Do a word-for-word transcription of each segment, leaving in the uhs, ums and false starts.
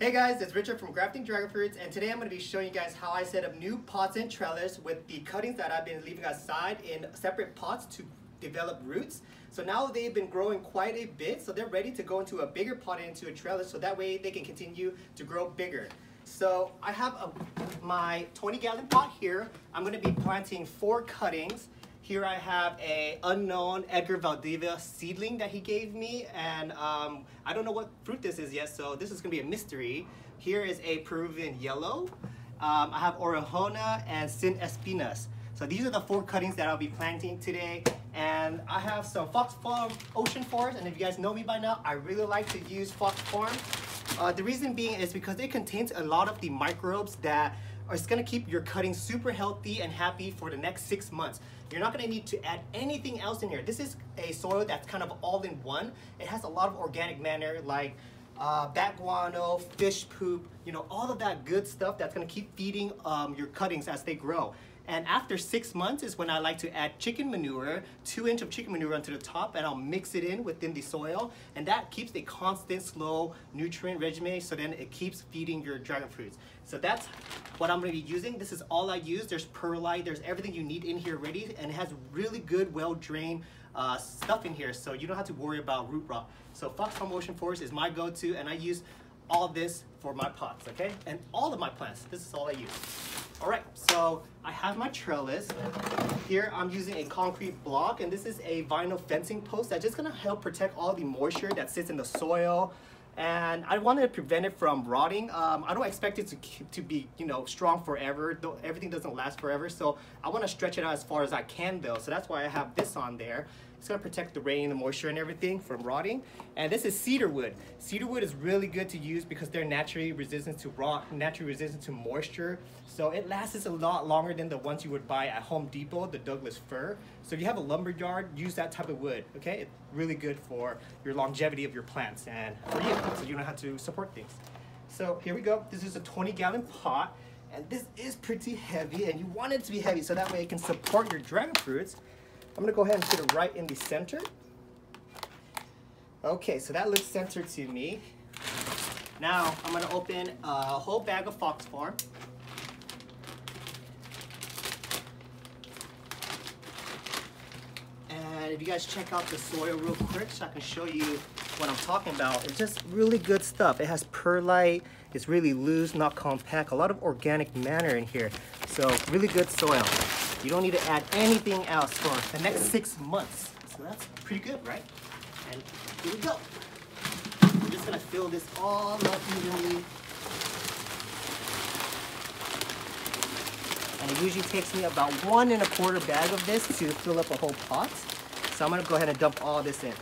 Hey guys, it's Richard from Grafting Dragon Fruits, and today I'm going to be showing you guys how I set up new pots and trailers with the cuttings that I've been leaving aside in separate pots to develop roots. So now they've been growing quite a bit, so they're ready to go into a bigger pot and into a trailer, so that way they can continue to grow bigger. So I have a, my twenty gallon pot here. I'm going to be planting four cuttings. Here I have a unknown Edgar Valdivia seedling that he gave me, and um, I don't know what fruit this is yet, so this is going to be a mystery. Here is a Peruvian Yellow. Um, I have orejona and Sin Espinas. So these are the four cuttings that I'll be planting today. And I have some Fox Farm Ocean Forest, and if you guys know me by now, I really like to use Fox Farm. Uh, the reason being is because it contains a lot of the microbes that it's going to keep your cuttings super healthy and happy for the next six months. You're not going to need to add anything else in here. This is a soil that's kind of all in one. It has a lot of organic matter like uh, bat guano, fish poop, you know, all of that good stuff that's going to keep feeding um, your cuttings as they grow. And after six months is when I like to add chicken manure, two inch of chicken manure onto the top, and I'll mix it in within the soil. And that keeps a constant, slow nutrient regimen, so then it keeps feeding your dragon fruits. So that's what I'm gonna be using. This is all I use. There's perlite, there's everything you need in here ready, and it has really good, well-drained uh, stuff in here, so you don't have to worry about root rot. So Fox Farm Ocean Forest is my go-to, and I use all this for my pots, okay? And all of my plants, this is all I use. All right, so I have my trellis. Here I'm using a concrete block, and this is a vinyl fencing post that's just gonna help protect all the moisture that sits in the soil. And I wanted to prevent it from rotting. Um, I don't expect it to keep, to be, you know, strong forever. Though everything doesn't last forever, so I want to stretch it out as far as I can, though. So that's why I have this on there. It's gonna protect the rain, the moisture, and everything from rotting. And this is cedar wood. Cedar wood is really good to use because they're naturally resistant to rot, naturally resistant to moisture. So it lasts a lot longer than the ones you would buy at Home Depot, the Douglas fir. So if you have a lumber yard, use that type of wood. Okay, it's really good for your longevity of your plants and for you, so you don't have to support things. So here we go. This is a twenty gallon pot, and this is pretty heavy, and you want it to be heavy so that way it can support your dragon fruits. I'm gonna go ahead and put it right in the center. Okay, so that looks centered to me. Now I'm gonna open a whole bag of Fox Farm. And if you guys check out the soil real quick so I can show you what I'm talking about, it's just really good stuff. It has perlite, it's really loose, not compact, a lot of organic matter in here. So really good soil. You don't need to add anything else for the next six months. So that's pretty good, right? And here we go. I'm just gonna fill this all up evenly. And it usually takes me about one and a quarter bag of this to fill up a whole pot. So I'm gonna go ahead and dump all this in.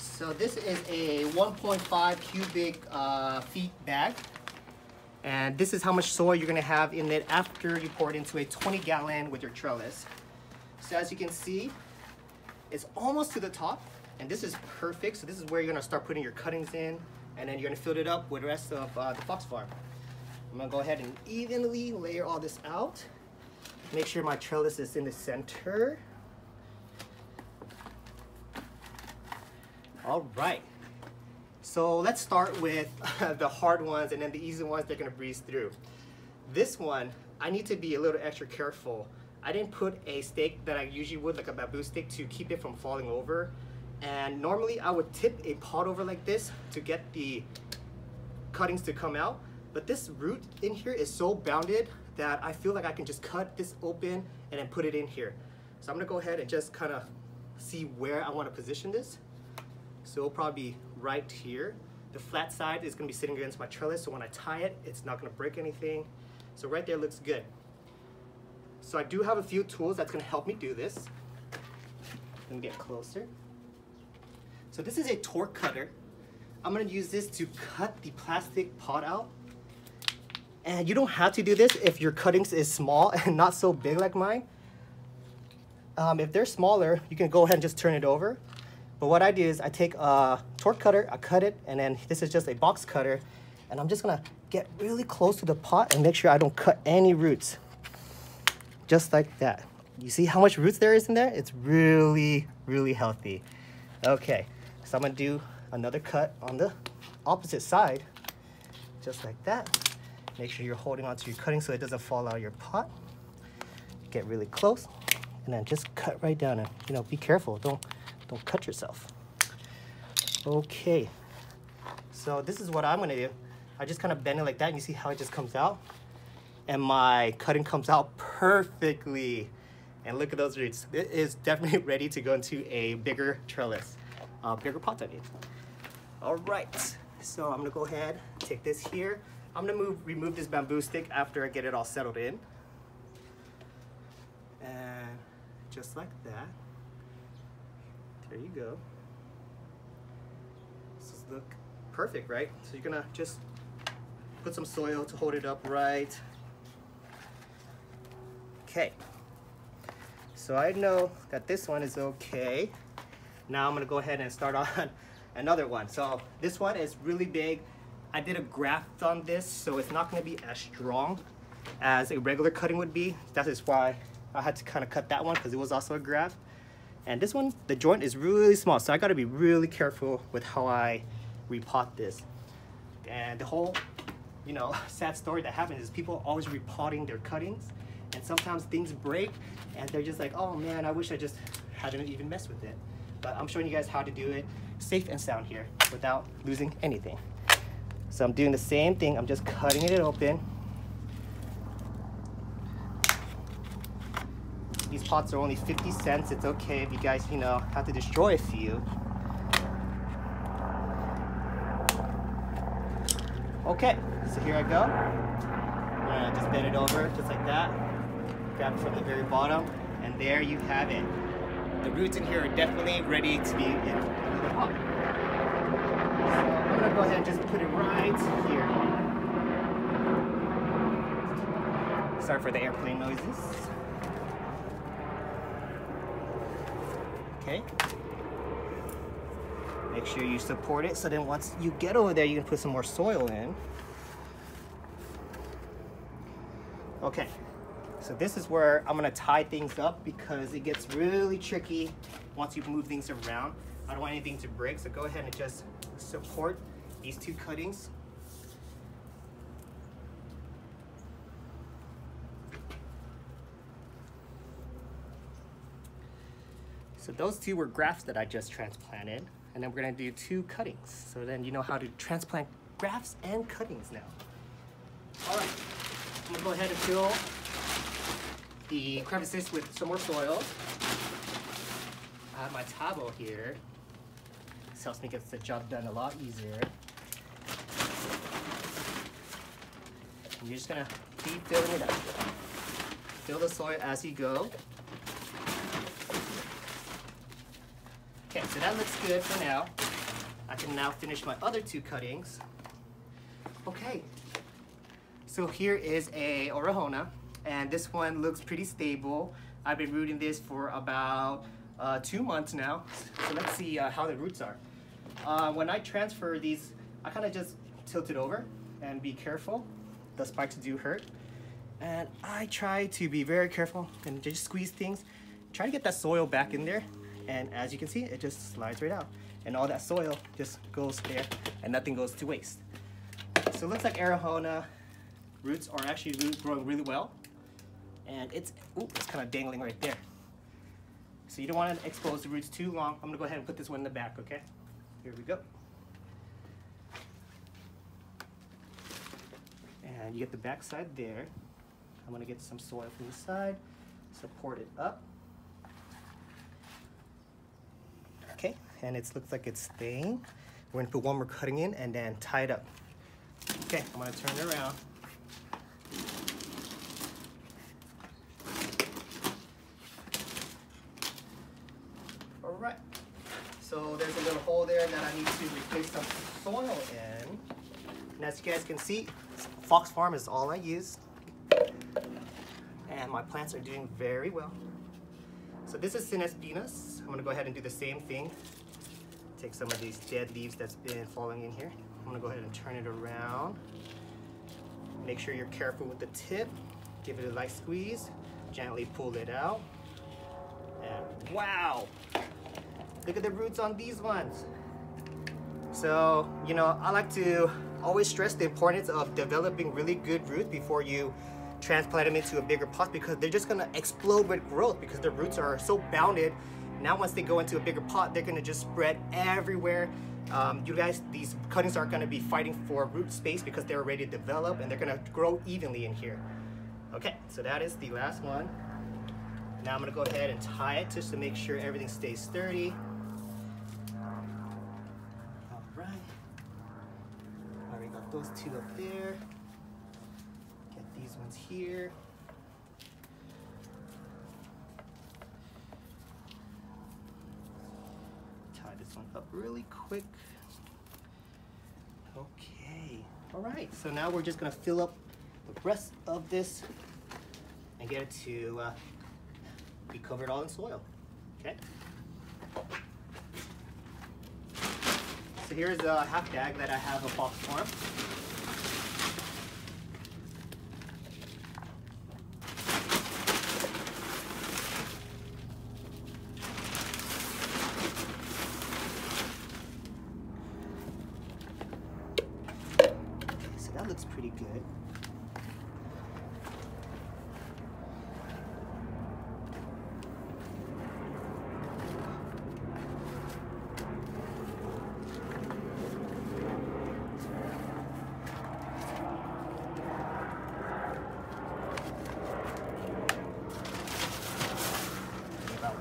So this is a one point five cubic uh, feet bag, and this is how much soil you're gonna have in it after you pour it into a twenty gallon with your trellis. So as you can see, it's almost to the top, and this is perfect. So this is where you're gonna start putting your cuttings in, and then you're gonna fill it up with the rest of uh, the Fox Farm. I'm gonna go ahead and evenly layer all this out. Make sure my trellis is in the center. All right, so let's start with uh, the hard ones, and then the easy ones they're gonna breeze through. This one, I need to be a little extra careful. I didn't put a stake that I usually would, like a bamboo stick, to keep it from falling over. And normally I would tip a pot over like this to get the cuttings to come out. But this root in here is so bounded that I feel like I can just cut this open and then put it in here. So I'm gonna go ahead and just kind of see where I wanna position this. So it'll probably be right here. The flat side is gonna be sitting against my trellis, so when I tie it, it's not gonna break anything. So right there looks good. So I do have a few tools that's gonna help me do this. Let me get closer. So this is a torque cutter. I'm gonna use this to cut the plastic pot out. And you don't have to do this if your cuttings is small and not so big like mine. Um, if they're smaller, you can go ahead and just turn it over. But what I do is I take a torque cutter, I cut it, and then this is just a box cutter, and I'm just gonna get really close to the pot and make sure I don't cut any roots. Just like that. You see how much roots there is in there? It's really, really healthy. Okay, so I'm gonna do another cut on the opposite side, just like that. Make sure you're holding onto your cutting so it doesn't fall out of your pot. Get really close, and then just cut right down. And you know, be careful. Don't don't cut yourself. Okay, so this is what I'm gonna do. I just kind of bend it like that, and you see how it just comes out, and my cutting comes out perfectly. And look at those roots. It is definitely ready to go into a bigger trellis, a bigger pot, I mean. All right, so I'm gonna go ahead, take this here. I'm gonna move, remove this bamboo stick after I get it all settled in. And just like that, there you go. This is look perfect, right? So you're gonna just put some soil to hold it up right. Okay. So I know that this one is okay. Now I'm gonna go ahead and start on another one. So this one is really big. I did a graft on this, so it's not gonna be as strong as a regular cutting would be. That is why I had to kind of cut that one, because it was also a graft. And this one, the joint is really small, so I gotta be really careful with how I repot this. And the whole, you know, sad story that happens is people always repotting their cuttings. And sometimes things break and they're just like, oh man, I wish I just hadn't even messed with it. But I'm showing you guys how to do it safe and sound here without losing anything. So I'm doing the same thing. I'm just cutting it open. These pots are only fifty cents. It's okay if you guys, you know, have to destroy a few. Okay, so here I go. I'm gonna just bend it over just like that. Grab it from the very bottom, and there you have it. The roots in here are definitely ready to be in another pot. I'm gonna go ahead and just put it right here. Sorry for the airplane noises. Okay. Make sure you support it, so then once you get over there, you can put some more soil in. Okay. So this is where I'm gonna tie things up, because it gets really tricky once you move things around. I don't want anything to break, so go ahead and just support these two cuttings. So those two were grafts that I just transplanted, and then we're gonna do two cuttings. So then you know how to transplant grafts and cuttings now. All right, I'm gonna go ahead and fill the crevices with some more soil. I have my tabo here. This helps me get the job done a lot easier. And you're just gonna keep filling it up. Fill the soil as you go. Okay, so that looks good for now. I can now finish my other two cuttings. Okay, so here is a orejona. And this one looks pretty stable. I've been rooting this for about uh, two months now. So let's see uh, how the roots are. Uh, when I transfer these, I kind of just tilt it over and be careful. The spikes do hurt. And I try to be very careful and just squeeze things. Try to get that soil back in there. And as you can see, it just slides right out. And all that soil just goes there and nothing goes to waste. So it looks like orejona roots are actually growing really well. And it's, ooh, it's kind of dangling right there. So you don't want to expose the roots too long. I'm gonna go ahead and put this one in the back, okay? Here we go. And you get the back side there. I'm gonna get some soil from the side, support it up. Okay, and it looks like it's staying. We're gonna put one more cutting in and then tie it up. Okay, I'm gonna turn it around. So there's a little hole there that I need to replace some soil in. And as you guys can see, Fox Farm is all I use. And my plants are doing very well. So this is Sin Espinas. I'm gonna go ahead and do the same thing. Take some of these dead leaves that's been falling in here. I'm gonna go ahead and turn it around. Make sure you're careful with the tip. Give it a light squeeze. Gently pull it out. And wow, look at the roots on these ones. So, you know, I like to always stress the importance of developing really good roots before you transplant them into a bigger pot, because they're just gonna explode with growth because the roots are so bounded. Now once they go into a bigger pot, they're gonna just spread everywhere. Um, you guys, these cuttings aren't gonna be fighting for root space because they're already developed and they're gonna grow evenly in here. Okay, so that is the last one. Now I'm gonna go ahead and tie it just to make sure everything stays sturdy. All right. All right, got those two up there. Get these ones here. Up really quick. Okay, all right, so now we're just gonna fill up the rest of this and get it to uh, be covered all in soil. Okay, so here's a half bag that I have of Fox Farm.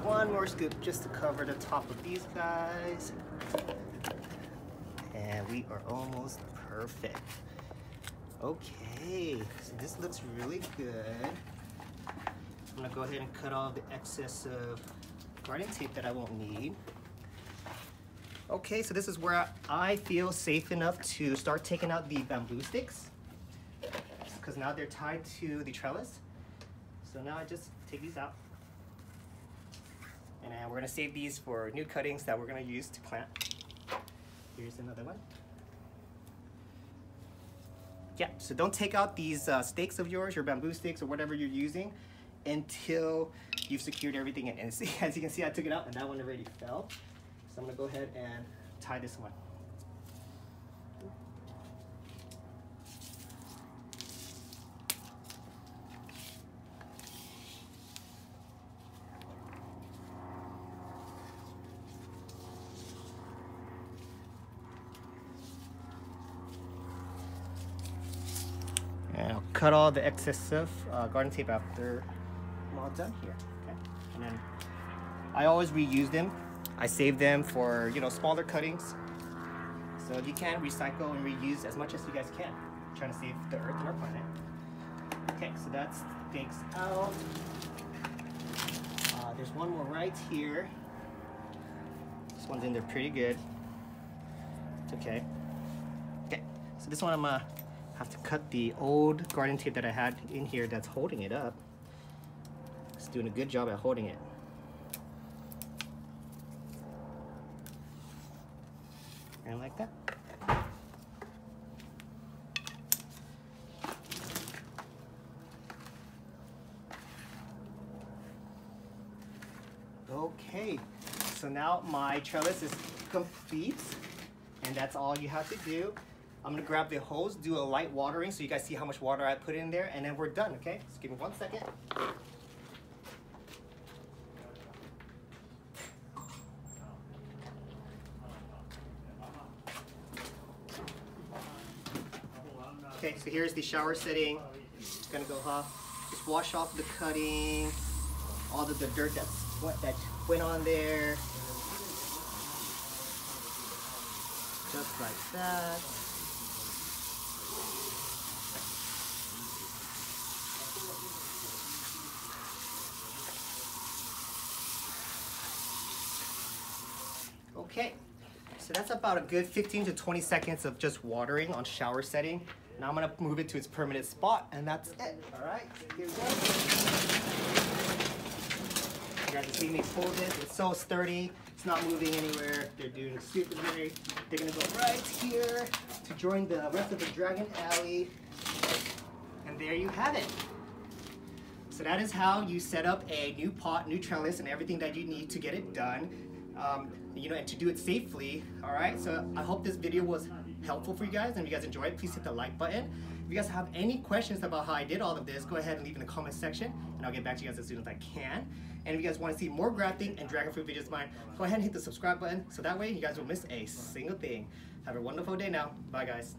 One more scoop just to cover the top of these guys. And we are almost perfect. Okay, so this looks really good. I'm gonna go ahead and cut all the excess of garden tape that I won't need. Okay, so this is where I feel safe enough to start taking out the bamboo sticks, because now they're tied to the trellis. So now I just take these out. And we're gonna save these for new cuttings that we're gonna use to plant. Here's another one. Yeah, so don't take out these uh, stakes of yours, your bamboo stakes or whatever you're using, until you've secured everything in. And see, as you can see, I took it out and that one already fell. So I'm gonna go ahead and tie this one. Cut all the excess of uh, garden tape after I'm all done here. Okay, and then I always reuse them. I save them for, you know, smaller cuttings. So if you can, recycle and reuse as much as you guys can. I'm trying to save the earth and our planet. Okay, so that's stakes out. Uh, there's one more right here. This one's in there pretty good. It's okay. Okay, so this one I'm uh, have to cut the old garden tape that I had in here that's holding it up. It's doing a good job at holding it. And like that. Okay, so now my trellis is complete, and that's all you have to do. I'm gonna grab the hose, do a light watering so you guys see how much water I put in there, and then we're done, okay? Just give me one second. Okay, so here's the shower setting. Just gonna go off. Just wash off the cutting, all the, the dirt that's, what, that went on there. Just like that. Okay, so that's about a good fifteen to twenty seconds of just watering on shower setting. Now I'm gonna move it to its permanent spot, and that's it. All right, here we go. You guys can see me fold it. It's so sturdy. It's not moving anywhere. They're doing super great. They're gonna go right here to join the rest of the Dragon Alley. And there you have it. So that is how you set up a new pot, new trellis, and everything that you need to get it done, um, you know, and to do it safely. All right, so I hope this video was helpful for you guys, and if you guys enjoyed it, please hit the like button. If you guys have any questions about how I did all of this, go ahead and leave in the comment section, and I'll get back to you guys as soon as I can. And if you guys want to see more grafting and dragon fruit videos of mine, go ahead and hit the subscribe button, so that way you guys won't miss a single thing. Have a wonderful day now. Bye, guys.